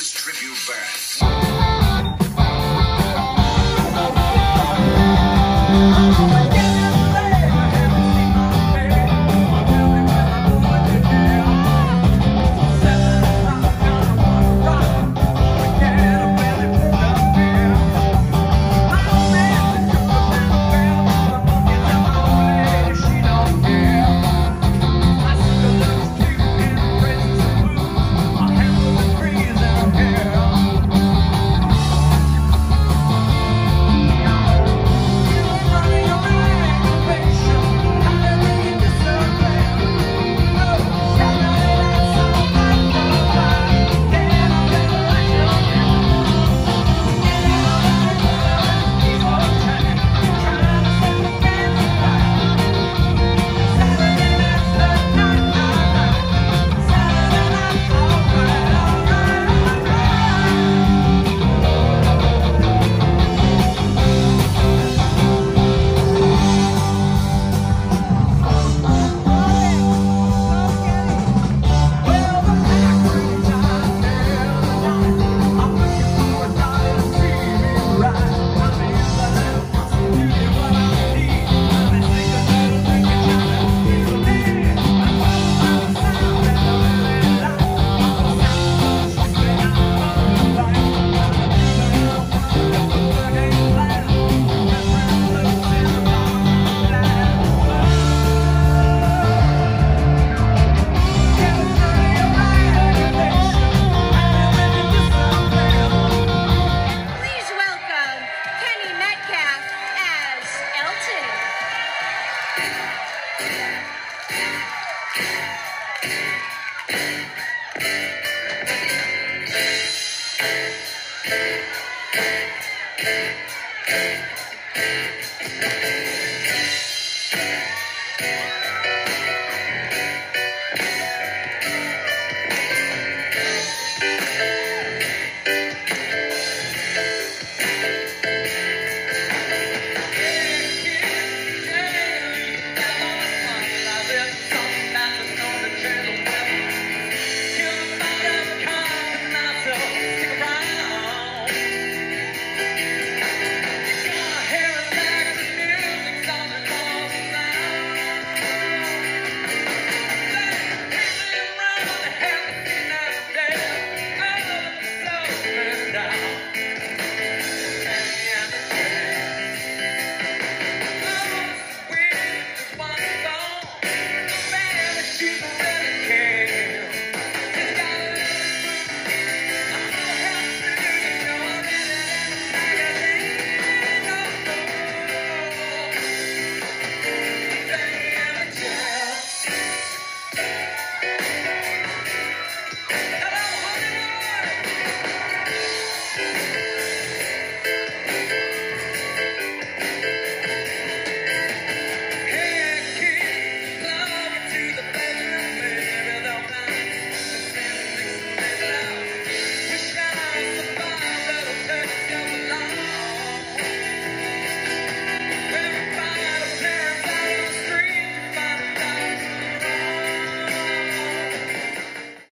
his tribute back.